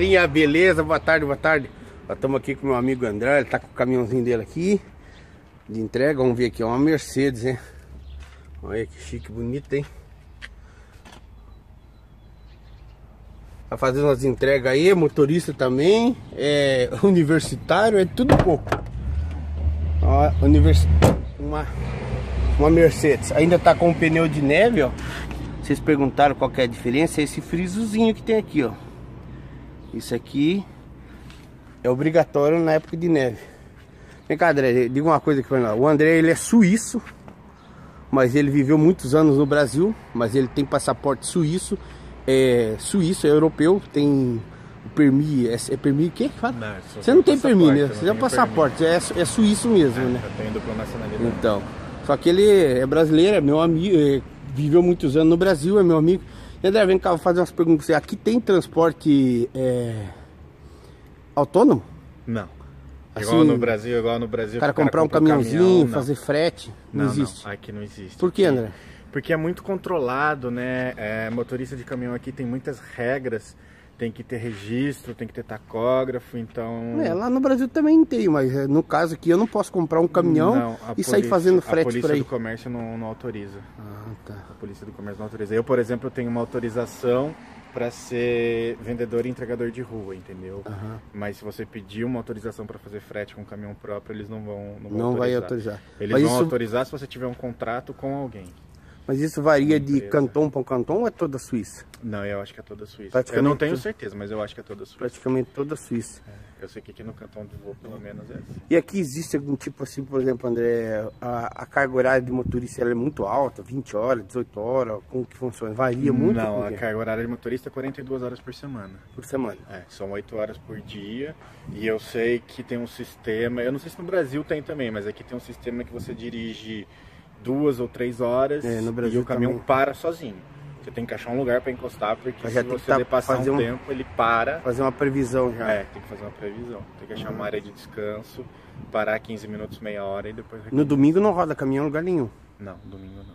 galerinha, beleza? Boa tarde, boa tarde. Nós estamos aqui com meu amigo André, ele tá com o caminhãozinho dele aqui de entrega, vamos ver aqui, é uma Mercedes, hein? Olha que chique, bonita, hein? Tá fazendo umas entregas aí, motorista também, é universitário, é tudo pouco. Ó, uma Mercedes, ainda tá com um pneu de neve, ó. Vocês perguntaram qual que é a diferença, é esse frisozinho que tem aqui, ó. Isso aqui é obrigatório na época de neve. Vem cá, André, diga uma coisa aqui pra nós. O André, ele é suíço, mas ele viveu muitos anos no Brasil, mas ele tem passaporte suíço, é europeu, tem o permi, é permi o que fala? Não, você não tem permi, né? Você é passaporte, é suíço mesmo, né? Eu tenho dupla nacionalidade. Então, só que ele é brasileiro, é meu amigo, viveu muitos anos no Brasil, é meu amigo. André, vem cá, vou fazer umas perguntas pra você. Aqui tem transporte autônomo? Não. Assim, igual no Brasil. Para comprar um caminhãozinho, fazer frete, não existe. Não, aqui não existe. Por que, André? Porque é muito controlado, né? Motorista de caminhão aqui tem muitas regras. Tem que ter registro, tem que ter tacógrafo, então... Lá no Brasil também tem, mas no caso aqui eu não posso comprar um caminhão sair fazendo frete por aí. A Polícia do Comércio não autoriza. Ah, tá. A Polícia do Comércio não autoriza. Eu, por exemplo, tenho uma autorização para ser vendedor e entregador de rua, entendeu? Uhum. Mas se você pedir uma autorização para fazer frete com um caminhão próprio, eles não vão autorizar. Eles vão autorizar se você tiver um contrato com alguém. Mas isso varia de canton para canton ou é toda a Suíça? Não, eu acho que é toda a Suíça. Eu não tenho certeza, mas eu acho que é toda a Suíça. Praticamente toda a Suíça. Eu sei que aqui no canton do Vaud, pelo menos, é assim. E aqui existe algum tipo assim, por exemplo, André, a carga horária de motorista ela é muito alta, 20 horas, 18 horas, como que funciona? Varia muito? Não, a carga horária de motorista é 42 horas por semana. Por semana? É, são 8 horas por dia e eu sei que tem um sistema, eu não sei se no Brasil tem também, mas aqui tem um sistema que você dirige 2 ou 3 horas e o caminhão também para sozinho. Você tem que achar um lugar para encostar, porque se você passar um tempo, ele para. Fazer uma previsão já. É, tem que fazer uma previsão. Tem que achar uma área de descanso, parar 15 minutos, meia hora e depois... No domingo não roda caminhão em lugar nenhum? Não, domingo não.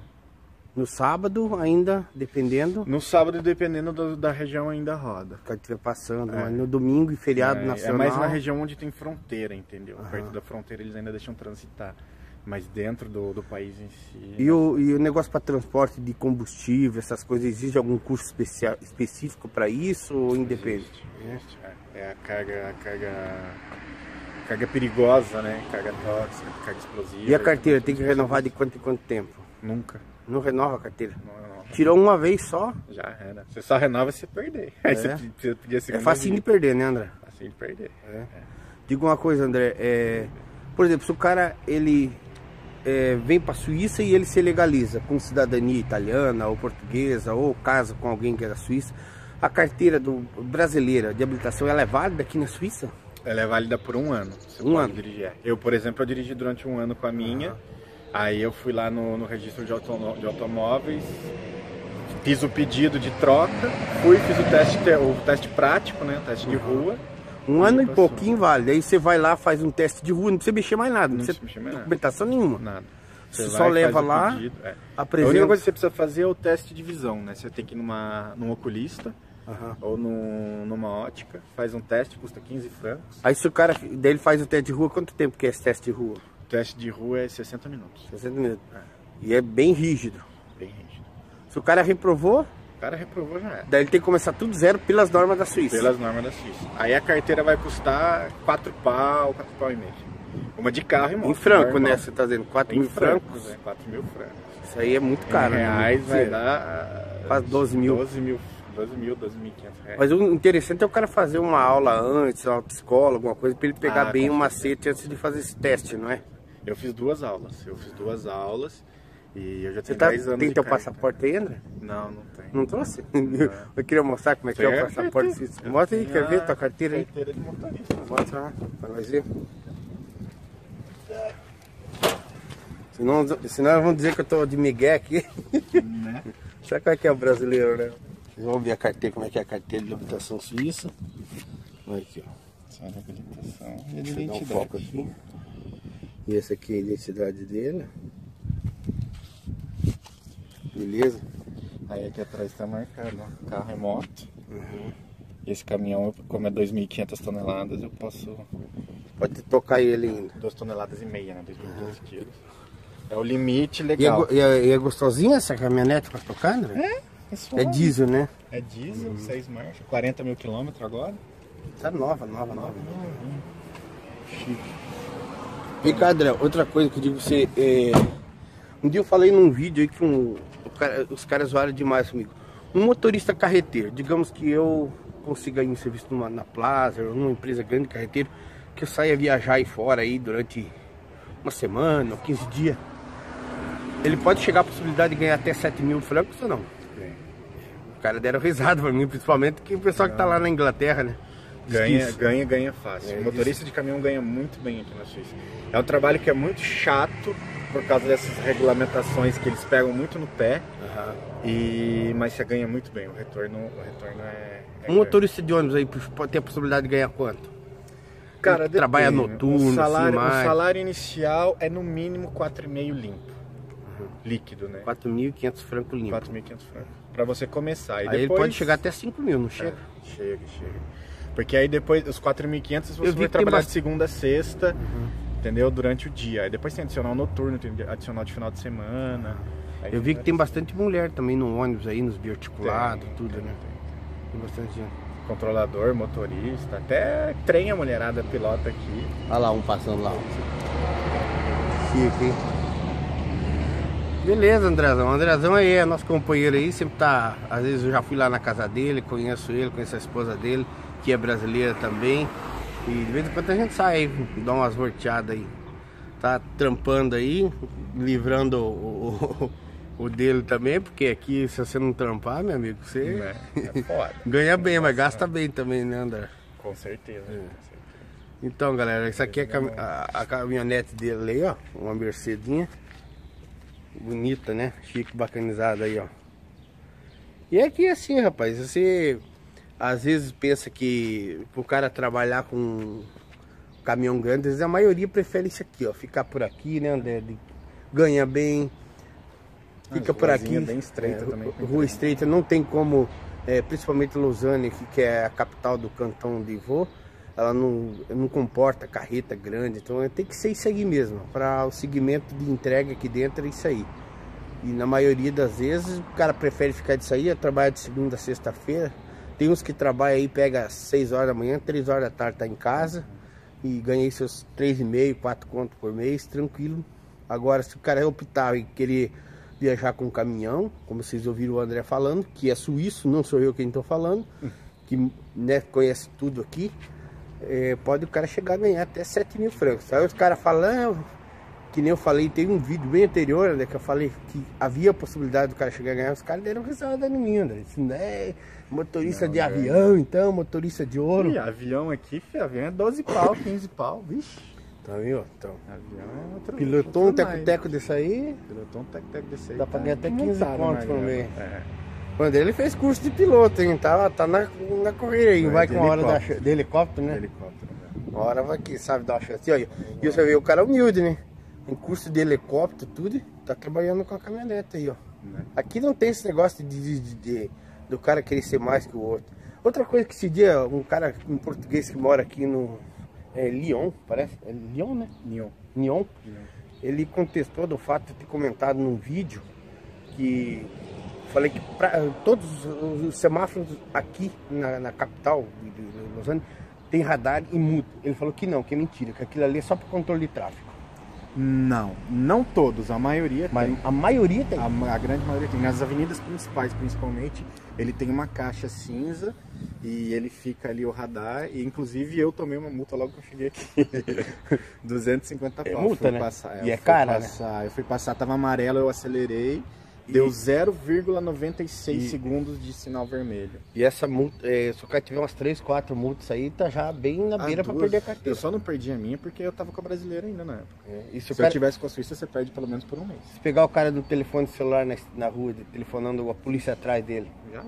No sábado ainda, dependendo? No sábado, dependendo da região, ainda roda. Porque estiver passando, mas no domingo e feriado nacional... É mais na região onde tem fronteira, entendeu? Perto da fronteira eles ainda deixam transitar. Mas dentro do país em si... E o negócio para transporte de combustível, essas coisas, existe algum curso específico para isso ou independe? Existe. É a carga perigosa, né? Carga tóxica, carga explosiva. E a carteira tem que renovar de quanto em quanto tempo? Nunca. Não renova a carteira? Não renova. Tirou uma vez só? Já era. Você só renova se perder. Aí você podia se... É facinho de perder, né, André? Facinho de perder. Diga uma coisa, André. Por exemplo, se o cara, ele... vem para a Suíça e ele se legaliza com cidadania italiana ou portuguesa ou casa com alguém que é da Suíça, a carteira brasileira de habilitação ela é válida aqui na Suíça? Ela é válida por um ano. Você pode dirigir. Eu, por exemplo, eu dirigi durante um ano com a minha, aí eu fui lá no registro de automóveis, fiz o pedido de troca, fiz o teste prático, né, o teste de rua. Um ano e pouquinho vale, aí você vai lá, faz um teste de rua, não precisa mexer mais nada, não precisa mexer mais documentação nenhuma. Nada. Você só leva lá, apresenta. A única coisa que você precisa fazer é o teste de visão, né? Você tem que ir num oculista ou numa ótica, faz um teste, custa 15 francos. Aí se o cara, daí ele faz o teste de rua, quanto tempo que é esse teste de rua? O teste de rua é 60 minutos. 60 minutos. É. E é bem rígido. Bem rígido. Se o cara reprovou... O cara reprovou já era. Daí ele tem que começar tudo zero pelas normas da Suíça. Pelas normas da Suíça. Aí a carteira vai custar 4 pau e meio. Uma de carro e moto. Em franco, né? Você tá dizendo 4 mil francos. 4 mil francos. Isso aí é muito caro. Em reais, né? Vai dar... Quase 12.500 reais. Mas o interessante é o cara fazer uma aula antes, uma autoescola, alguma coisa, pra ele pegar bem o macete antes de fazer esse teste, não é? Eu fiz 2 aulas. E eu já tenho 10 anos. Tem teu passaporte aí, André? Não, não tem. Não trouxe? Eu queria mostrar como é que é o passaporte. Mostra aí, quer ver tua carteira aí? Carteira de motorista. Mostra lá, pra nós ver. Senão vão dizer que eu tô de migué aqui. Né? Sabe como é que é o brasileiro, né? Vamos ver a carteira, como é que é a carteira de habilitação suíça. Olha aqui, ó. Só de habilitação. Deixa eu dar um foco aqui. E essa aqui é a identidade dele. Beleza? Aí aqui atrás tá marcado, ó, carro e moto. E esse caminhão, como é 2.500 toneladas, eu posso... Pode tocar ele ainda. 2 toneladas e meia, né? 2.500 quilos. É o limite legal. E é gostosinha essa caminhonete para tocar, André? É, é diesel, né? É diesel, 6 marchas, 40 mil quilômetros agora. Tá nova. Chique. Vem cá, André, outra coisa que eu digo pra você... Um dia eu falei num vídeo aí que os caras zoaram demais comigo. Um motorista carreteiro, digamos que eu consiga ir em serviço na Plaza, numa empresa grande carreteiro, que eu saia viajar aí fora aí durante uma semana ou 15 dias. Ele pode chegar à possibilidade de ganhar até 7 mil francos ou não? Sim. O cara deram risada pra mim, principalmente que o pessoal que tá lá na Inglaterra, né? Ganha fácil. O motorista de caminhão ganha muito bem aqui na Suíça. É um trabalho que é muito chato por causa dessas regulamentações que eles pegam muito no pé, mas você ganha muito bem, o retorno é um motorista de ônibus aí pode ter a possibilidade de ganhar quanto? Cara, trabalha noturno, o salário inicial é no mínimo 4,5 limpo, líquido, né? 4.500 francos limpo. 4.500 francos, pra você começar. E aí depois... ele pode chegar até 5 mil, não chega? É, chega. Porque aí depois, os 4.500 você vai trabalhar de segunda a sexta, entendeu? Durante o dia. Aí depois tem adicional noturno, tem adicional de final de semana. Eu vi que tem bastante mulher também no ônibus aí, nos biarticulados, tudo, né? Tem bastante gente. Controlador, motorista, até trem a mulherada pilota aqui. Olha lá, um passando lá. Chique, hein? Beleza, Andrezão. O Andrezão aí é nosso companheiro aí, sempre tá... Às vezes eu já fui lá na casa dele, conheço ele, conheço a esposa dele, que é brasileira também. E de vez em quando a gente sai aí, dá umas volteadas aí. Tá trampando aí, livrando o dele também, porque aqui se você não trampar, meu amigo, você é foda. Ganha bem, mas gasta bem também, né, André? Com certeza, Então, galera, isso aqui é a caminhonete dele aí, ó. Uma Mercedinha. Bonita, né? Chique, bacanizada aí, ó. E é que assim, rapaz, você... Às vezes pensa que o cara trabalhar com um caminhão grande, às vezes a maioria prefere isso aqui, ó. Ficar por aqui, né, André? Ganha bem, fica por aqui. Bem estreita também. Rua estreita, não tem como, principalmente Lausanne, que é a capital do cantão de Vaud, ela não comporta carreta grande, então tem que ser isso aí mesmo. Para o segmento de entrega aqui dentro é isso aí. E na maioria das vezes o cara prefere ficar disso aí, trabalha de segunda a sexta-feira. Tem uns que trabalham aí, pega 6 horas da manhã, 3 horas da tarde tá em casa e ganha seus 3,5, 4 contos por mês, tranquilo. Agora, se o cara optar e querer viajar com um caminhão, como vocês ouviram o André falando, que é suíço, não sou eu quem tô falando, que né, conhece tudo aqui, pode o cara chegar a ganhar até 7 mil francos. Aí os caras falam, que nem eu falei, tem um vídeo bem anterior, André, que eu falei que havia a possibilidade do cara chegar a ganhar, os caras deram risada em mim, André. Assim, né? Motorista de avião, então, motorista de ouro. E avião aqui, avião é 12 pau, 15 pau, vixe. Tá vendo? Então, avião é outro. Pilotou um teco-teco desse aí. Dá pra ganhar até 15 pontos também. O André, ele fez curso de piloto, hein? Tá na correria aí, vai com a hora de helicóptero, né? Uma hora vai que sabe dar uma chance. E você vê, o cara é humilde, né? Em curso de helicóptero, tudo, tá trabalhando com a caminhonete aí, ó. Aqui não tem esse negócio do cara querer ser mais que o outro. Outra coisa que esse dia, um cara, um português que mora aqui no... Lyon, parece? É Lyon, né? Lyon. Ele contestou do fato de ter comentado num vídeo que... Falei que todos os semáforos aqui na capital de Lausanne tem radar e mudo. Ele falou que não, que é mentira, que aquilo ali é só para controle de tráfego. Não todos, a maioria tem. A maioria tem? A grande maioria tem. Nas avenidas principais, principalmente, ele tem uma caixa cinza e ele fica ali o radar. E, inclusive, eu tomei uma multa logo que eu cheguei aqui. 250 pau. É multa, né? E é cara, né? Eu fui passar, tava amarelo, eu acelerei. Deu 0,96 segundos de sinal vermelho. E essa multa, se o cara tiver umas 3, 4 multas aí, tá já bem na beira pra perder a carteira. Eu só não perdi a minha porque eu tava com a brasileira ainda na época. E se eu tivesse com a Suíça, você perde pelo menos por um mês. Se pegar o cara do telefone celular na rua, telefonando a polícia atrás dele. Já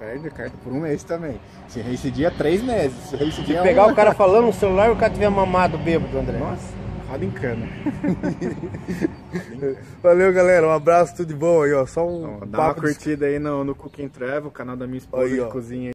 perde a carta por um mês também. Se reincidir 3 meses. Se pegar o cara falando no celular e o cara tiver mamado bêbado, André. Nossa. Roda em cana. Valeu, galera. Um abraço, tudo de bom aí, ó. Dá uma curtida aí no Cooking Travel, o canal da minha esposa aí, de cozinha aí.